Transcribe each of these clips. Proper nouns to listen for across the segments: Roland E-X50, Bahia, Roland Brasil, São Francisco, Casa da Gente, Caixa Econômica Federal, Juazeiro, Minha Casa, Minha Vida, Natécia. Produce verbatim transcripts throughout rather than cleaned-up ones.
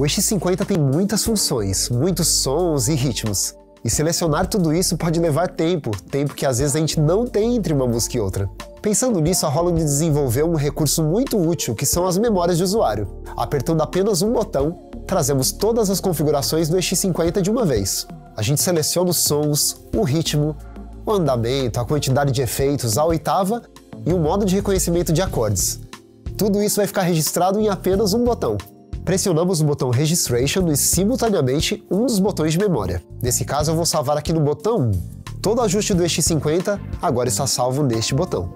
O E X cinquenta tem muitas funções, muitos sons e ritmos. E selecionar tudo isso pode levar tempo, tempo que às vezes a gente não tem entre uma música e outra. Pensando nisso, a Roland desenvolveu um recurso muito útil que são as memórias de usuário. Apertando apenas um botão, trazemos todas as configurações do E X cinquenta de uma vez. A gente seleciona os sons, o ritmo, o andamento, a quantidade de efeitos, a oitava e o modo de reconhecimento de acordes. Tudo isso vai ficar registrado em apenas um botão. Pressionamos o botão Registration e, simultaneamente, um dos botões de memória. Nesse caso, eu vou salvar aqui no botão um. Todo ajuste do E X cinquenta agora está salvo neste botão.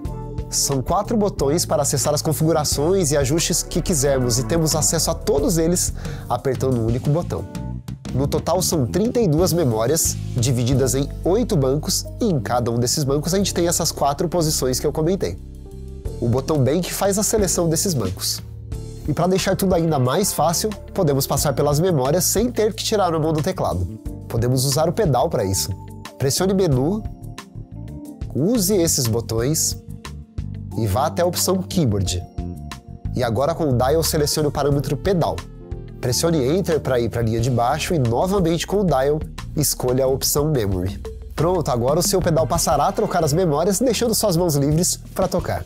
São quatro botões para acessar as configurações e ajustes que quisermos e temos acesso a todos eles apertando um único botão. No total, são trinta e duas memórias, divididas em oito bancos, e em cada um desses bancos a gente tem essas quatro posições que eu comentei. O botão Bank faz a seleção desses bancos. E para deixar tudo ainda mais fácil, podemos passar pelas memórias sem ter que tirar a mão do teclado. Podemos usar o pedal para isso. Pressione Menu, use esses botões e vá até a opção Keyboard. E agora com o Dial selecione o parâmetro Pedal. Pressione Enter para ir para a linha de baixo e novamente com o Dial escolha a opção Memory. Pronto, agora o seu pedal passará a trocar as memórias, deixando suas mãos livres para tocar.